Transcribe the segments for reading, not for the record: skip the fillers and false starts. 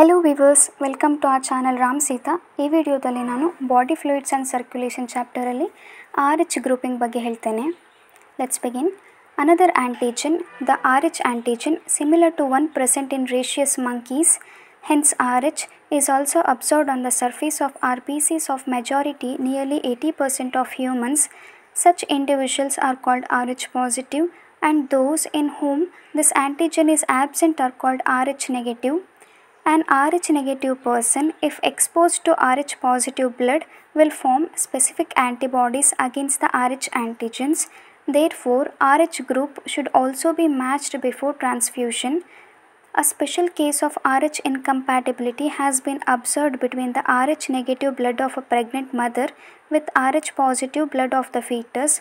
Hello viewers, welcome to our channel Ramseetha. ಈ ವಿಡಿಯೋದಲ್ಲಿ ನಾನು body fluids and circulation chapter ಅಲ್ಲಿ Rh ಗ್ರೂಪಿಂಗ್ ಬಗ್ಗೆ ಹೇಳ್ತೇನೆ. Let's begin. Another antigen, the Rh antigen, similar to 1% in rhesus monkeys, hence Rh is also absorbed on the surface of RBCs of majority nearly 80% of humans. Such individuals are called Rh positive and those in whom this antigen is absent are called Rh negative. An Rh negative person, if exposed to Rh positive blood, will form specific antibodies against the Rh antigens. Therefore, Rh group should also be matched before transfusion. A special case of Rh incompatibility has been observed between the Rh negative blood of a pregnant mother with Rh positive blood of the fetus.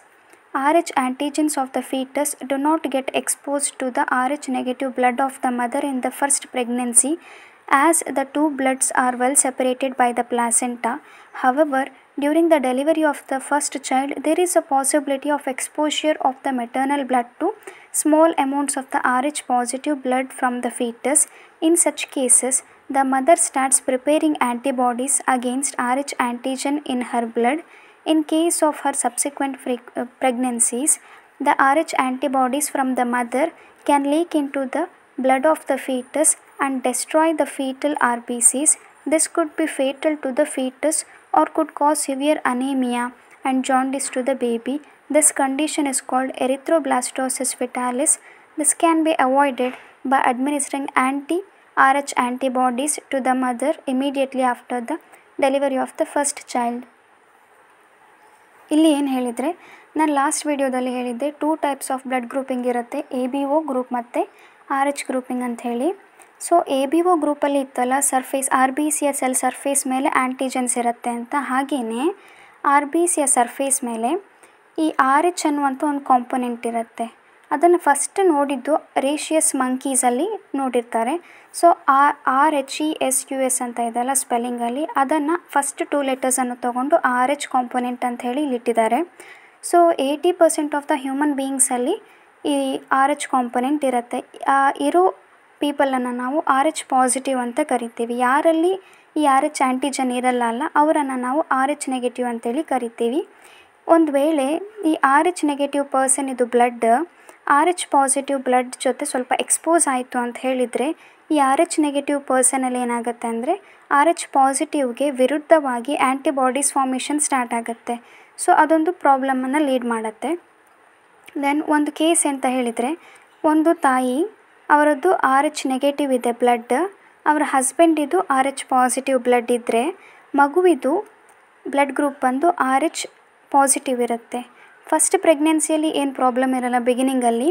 Rh antigens of the fetus do not get exposed to the Rh negative blood of the mother in the first pregnancy, as the two bloods are well separated by the placenta. However, during the delivery of the first child, there is a possibility of exposure of the maternal blood to small amounts of the Rh positive blood from the fetus. In such cases, the mother starts preparing antibodies against Rh antigen in her blood. In case of her subsequent pregnancies, the Rh antibodies from the mother can leak into the blood of the fetus and destroy the fetal RBCs. This could be fatal to the fetus or could cause severe anemia and jaundice to the baby. This condition is called erythroblastosis fetalis. This can be avoided by administering anti-Rh antibodies to the mother immediately after the delivery of the first child. ಇಲ್ಲಿ ಏನು ಹೇಳಿದರೆ, ನಾನು last ವೀಡಿಯೋದಲ್ಲಿ ಹೇಳಿದ್ದೆ 2 types of blood grouping ಇರುತ್ತೆ, A B O group ಮತ್ತು R H grouping ಅಂಥೇಳಿ. So A B O ಗ್ರೂಪಲ್ಲಿ ಇತ್ತಲ್ಲ ಸರ್ಫೇಸ್ ಆರ್ ಬಿ ಸಿಯ ಸೆಲ್ ಸರ್ಫೇಸ್ ಮೇಲೆ ಆ್ಯಂಟಿಜನ್ಸ್ ಇರುತ್ತೆ ಅಂತ, ಹಾಗೆಯೇ ಆರ್ ಬಿ ಸಿಯ ಸರ್ಫೇಸ್ ಮೇಲೆ ಈ ಆರ್ ಎಚ್ ಅನ್ನುವಂಥ ಒಂದು ಕಾಂಪೊನೆಂಟ್ ಇರುತ್ತೆ. ಅದನ್ನು ಫಸ್ಟ್ ನೋಡಿದ್ದು ರೇಷಿಯಸ್ ಮಂಕೀಸಲ್ಲಿ ನೋಡಿರ್ತಾರೆ. ಸೊ RHESUS ಅಂತ ಇದೆಯಲ್ಲ ಸ್ಪೆಲ್ಲಿಂಗಲ್ಲಿ, ಅದನ್ನು ಫಸ್ಟ್ 2 ಲೆಟರ್ಸನ್ನು ತೊಗೊಂಡು ಆರ್ ಎಚ್ ಕಾಂಪೊನೆಂಟ್ ಅಂತ ಹೇಳಿ ಇಲ್ಲಿಟ್ಟಿದ್ದಾರೆ. ಸೊ 80% ಆಫ್ ದ ಹ್ಯೂಮನ್ ಬೀಯಿಂಗ್ಸಲ್ಲಿ ಈ ಆರ್ ಎಚ್ ಕಾಂಪೊನೆಂಟ್ ಇರುತ್ತೆ. ಇರೋ ಪೀಪಲನ್ನು ನಾವು ಆರ್ ಎಚ್ ಪಾಸಿಟಿವ್ ಅಂತ ಕರಿತೀವಿ. ಯಾರಲ್ಲಿ ಈ ಆರ್ ಎಚ್ ಆ್ಯಂಟಿಜನ್ ಇರಲ್ಲ ಅವರನ್ನು ನಾವು ಆರ್ ಎಚ್ ನೆಗೆಟಿವ್ ಅಂತೇಳಿ ಕರಿತೀವಿ. ಒಂದು ವೇಳೆ ಈ ಆರ್ ಎಚ್ ನೆಗೆಟಿವ್ ಪರ್ಸನ್ ಇದು blood R H positive blood ಜೊತೆ ಸ್ವಲ್ಪ ಎಕ್ಸ್ಪೋಸ್ ಆಯಿತು ಅಂತ ಹೇಳಿದರೆ, ಈ ಆರ್ ಎಚ್ ನೆಗೆಟಿವ್ ಪರ್ಸನಲ್ಲಿ ಏನಾಗುತ್ತೆ ಅಂದರೆ ಆರ್ ಎಚ್ ಪಾಸಿಟಿವ್ಗೆ ವಿರುದ್ಧವಾಗಿ ಆ್ಯಂಟಿಬಾಡೀಸ್ ಫಾರ್ಮೇಷನ್ ಸ್ಟಾರ್ಟ್ ಆಗುತ್ತೆ. ಸೊ ಅದೊಂದು ಪ್ರಾಬ್ಲಮನ್ನು ಲೀಡ್ ಮಾಡುತ್ತೆ. ದೆನ್ ಒಂದು ಕೇಸ್ ಅಂತ ಹೇಳಿದರೆ, ಒಂದು ತಾಯಿ ಅವರದ್ದು ಆರ್ ಎಚ್ ನೆಗೆಟಿವ್ ಇದೆ ಬ್ಲಡ್, ಅವರ ಹಸ್ಬೆಂಡಿದು ಆರ್ ಎಚ್ ಪಾಸಿಟಿವ್ ಬ್ಲಡ್ ಇದ್ದರೆ ಮಗುವಿದು ಬ್ಲಡ್ ಗ್ರೂಪ್ ಬಂದು ಆರ್ ಎಚ್ ಪಾಸಿಟಿವ್ ಇರುತ್ತೆ. ಫಸ್ಟ್ ಪ್ರೆಗ್ನೆನ್ಸಿಯಲ್ಲಿ ಏನು ಪ್ರಾಬ್ಲಮ್ ಇರಲ್ಲ ಬಿಗಿನಿಂಗಲ್ಲಿ,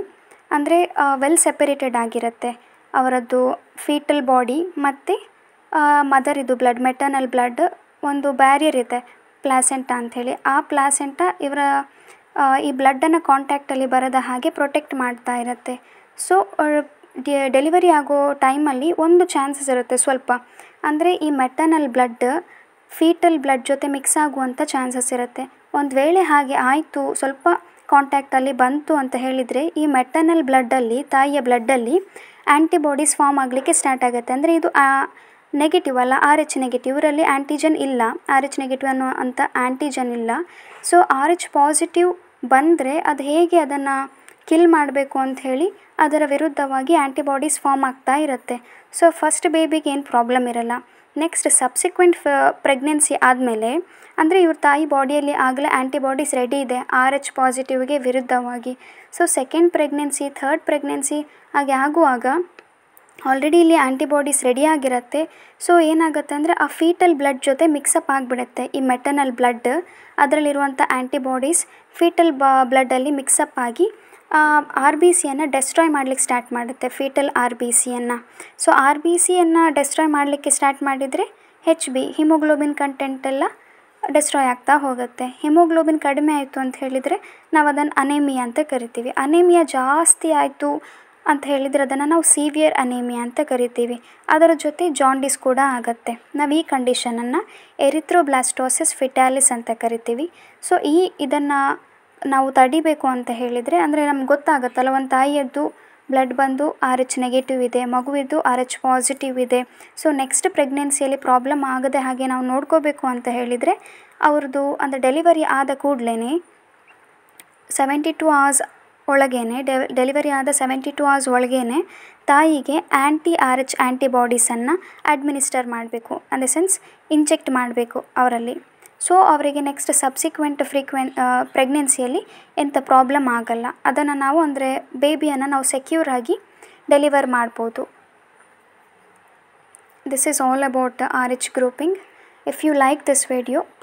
ಅಂದರೆ ವೆಲ್ ಸೆಪರೇಟೆಡ್ ಆಗಿರುತ್ತೆ ಅವರದ್ದು ಫೀಟಲ್ ಬಾಡಿ ಮತ್ತು ಮದರಿದು ಬ್ಲಡ್, ಮೆಟರ್ನಲ್ ಬ್ಲಡ್. ಒಂದು ಬ್ಯಾರಿಯರ್ ಇದೆ ಪ್ಲಾಸೆಂಟಾ ಅಂಥೇಳಿ, ಆ ಪ್ಲಾಸೆಂಟಾ ಇವರ ಈ ಬ್ಲಡ್ಡನ್ನು ಕಾಂಟ್ಯಾಕ್ಟಲ್ಲಿ ಬರದ ಹಾಗೆ ಪ್ರೊಟೆಕ್ಟ್ ಮಾಡ್ತಾ ಇರುತ್ತೆ. ಸೊ ಡೆಲಿವರಿ ಆಗೋ ಟೈಮಲ್ಲಿ ಒಂದು ಚಾನ್ಸಸ್ ಇರುತ್ತೆ ಸ್ವಲ್ಪ, ಅಂದರೆ ಈ ಮೆಟರ್ನಲ್ ಬ್ಲಡ್ ಫೀಟಲ್ ಬ್ಲಡ್ ಜೊತೆ ಮಿಕ್ಸ್ ಆಗುವಂಥ ಚಾನ್ಸಸ್ ಇರುತ್ತೆ. ಒಂದು ವೇಳೆ ಹಾಗೆ ಆಯಿತು, ಸ್ವಲ್ಪ ಕಾಂಟ್ಯಾಕ್ಟಲ್ಲಿ ಬಂತು ಅಂತ ಹೇಳಿದರೆ ಈ ಮೆಟರ್ನಲ್ ಬ್ಲಡ್ಡಲ್ಲಿ, ತಾಯಿಯ ಬ್ಲಡ್ಡಲ್ಲಿ ಆ್ಯಂಟಿಬಾಡೀಸ್ ಫಾರ್ಮ್ ಆಗಲಿಕ್ಕೆ ಸ್ಟಾರ್ಟ್ ಆಗುತ್ತೆ. ಅಂದರೆ ಇದು ನೆಗೆಟಿವ್ ಅಲ್ಲ, ಆರ್ ಎಚ್ ನೆಗೆಟಿವ್, ಇವರಲ್ಲಿ ಆ್ಯಂಟಿಜನ್ ಇಲ್ಲ, ಆರ್ ಎಚ್ ನೆಗೆಟಿವ್ ಅನ್ನೋ ಅಂಥ ಆ್ಯಂಟಿಜನ್ ಇಲ್ಲ. ಸೊ ಆರ್ ಎಚ್ ಪಾಸಿಟಿವ್ ಬಂದರೆ ಅದು ಹೇಗೆ ಅದನ್ನು ಕಿಲ್ ಮಾಡಬೇಕು ಅಂಥೇಳಿ ಅದರ ವಿರುದ್ಧವಾಗಿ ಆ್ಯಂಟಿಬಾಡೀಸ್ ಫಾರ್ಮ್ ಆಗ್ತಾ ಇರುತ್ತೆ. ಸೊ ಫಸ್ಟ್ ಬೇಬಿಗೆ ಏನು ಪ್ರಾಬ್ಲಮ್ ಇರಲ್ಲ. ನೆಕ್ಸ್ಟ್ ಸಬ್ಸಿಕ್ವೆಂಟ್ ಪ್ರೆಗ್ನೆನ್ಸಿ ಆದಮೇಲೆ, ಅಂದರೆ ಇವ್ರ ತಾಯಿ ಬಾಡಿಯಲ್ಲಿ ಆಗಲೇ ಆ್ಯಂಟಿಬಾಡೀಸ್ ರೆಡಿ ಇದೆ ಆರ್ ಎಚ್ ಪಾಸಿಟಿವ್ಗೆ ವಿರುದ್ಧವಾಗಿ. So second pregnancy, third pregnancy ಹಾಗೆ ಆಗುವಾಗ ಆಲ್ರೆಡಿ ಇಲ್ಲಿ ಆ್ಯಂಟಿಬಾಡೀಸ್ ರೆಡಿಯಾಗಿರುತ್ತೆ. ಸೊ ಏನಾಗುತ್ತೆ ಅಂದರೆ ಆ ಫೀಟಲ್ ಬ್ಲಡ್ ಜೊತೆ ಮಿಕ್ಸಪ್ ಆಗಿಬಿಡುತ್ತೆ. ಈ ಮೆಟರ್ನಲ್ ಬ್ಲಡ್ ಅದರಲ್ಲಿರುವಂಥ ಆ್ಯಂಟಿಬಾಡೀಸ್ ಫೀಟಲ್ ಬ್ಲಡ್ಡಲ್ಲಿ ಮಿಕ್ಸಪ್ ಆಗಿ ಆರ್ ಬಿ ಸಿಯನ್ನು ಡೆಸ್ಟ್ರಾಯ್ ಮಾಡಲಿಕ್ಕೆ ಸ್ಟಾರ್ಟ್ ಮಾಡುತ್ತೆ, ಫೀಟಲ್ ಆರ್ ಬಿ ಸಿಯನ್ನು. ಸೊ ಆರ್ ಬಿ ಸಿಯನ್ನು ಡೆಸ್ಟ್ರಾಯ್ ಮಾಡಲಿಕ್ಕೆ ಸ್ಟಾರ್ಟ್ ಮಾಡಿದರೆ HB ಹಿಮೋಗ್ಲೋಬಿನ್ ಕಂಟೆಂಟೆಲ್ಲ ಡೆಸ್ಟ್ರಾಯ್ ಆಗ್ತಾ ಹೋಗುತ್ತೆ. ಹಿಮೋಗ್ಲೋಬಿನ್ ಕಡಿಮೆ ಆಯಿತು ಅಂತ ಹೇಳಿದರೆ ನಾವು ಅದನ್ನು ಅನೇಮಿಯಾ ಅಂತ ಕರಿತೀವಿ. ಅನೇಮಿಯಾ ಜಾಸ್ತಿ ಆಯಿತು ಅಂತ ಹೇಳಿದರೆ ಅದನ್ನು ನಾವು ಸೀವಿಯರ್ ಅನೇಮಿಯಾ ಅಂತ ಕರಿತೀವಿ. ಅದರ ಜೊತೆ ಜಾಂಡಿಸ್ ಕೂಡ ಆಗುತ್ತೆ. ನಾವು ಈ ಕಂಡೀಷನನ್ನು ಎರಿಥ್ರೋಬ್ಲಾಸ್ಟೋಸಿಸ್ ಫೆಟಾಲಿಸ್ ಅಂತ ಕರಿತೀವಿ. ಸೊ ಇದನ್ನು ನಾವು ತಡಿಬೇಕು ಅಂತ ಹೇಳಿದರೆ, ಅಂದರೆ ನಮ್ಗೆ ಗೊತ್ತಾಗುತ್ತಲ್ಲ ಒಂದು ತಾಯಿಯದ್ದು ಬ್ಲಡ್ ಬಂದು RH ನೆಗೆಟಿವ್ ಇದೆ, ಮಗುವಿದ್ದು RH ಪಾಸಿಟಿವ್ ಇದೆ. ಸೊ ನೆಕ್ಸ್ಟ್ ಪ್ರೆಗ್ನೆನ್ಸಿಯಲ್ಲಿ ಪ್ರಾಬ್ಲಮ್ ಆಗದೆ ಹಾಗೆ ನಾವು ನೋಡ್ಕೋಬೇಕು ಅಂತ ಹೇಳಿದರೆ ಅವ್ರದ್ದು ಅಂದರೆ ಡೆಲಿವರಿ ಆದ ಕೂಡಲೇ 72 hours ಒಳಗೇನೆ ಡೆಲಿವರಿ ಆದ 72 hours ಒಳಗೇನೆ ತಾಯಿಗೆ anti-RH ಆ್ಯಂಟಿಬಾಡೀಸನ್ನು ಅಡ್ಮಿನಿಸ್ಟರ್ ಮಾಡಬೇಕು, ಇನ್ ದ ಸೆನ್ಸ್ ಇಂಜೆಕ್ಟ್ ಮಾಡಬೇಕು ಅವರಲ್ಲಿ. ಸೊ ಅವರಿಗೆ ನೆಕ್ಸ್ಟ್ ಸಬ್ಸಿಕ್ವೆಂಟ್ ಪ್ರೆಗ್ನೆನ್ಸಿಯಲ್ಲಿ ಎಂಥ ಪ್ರಾಬ್ಲಮ್ ಆಗಲ್ಲ. ಅದನ್ನು ನಾವು ಅಂದರೆ ಬೇಬಿಯನ್ನು ನಾವು ಸೆಕ್ಯೂರ್ ಆಗಿ ಡೆಲಿವರ್ ಮಾಡ್ಬೋದು. This is all about the RH grouping. If you like this video, please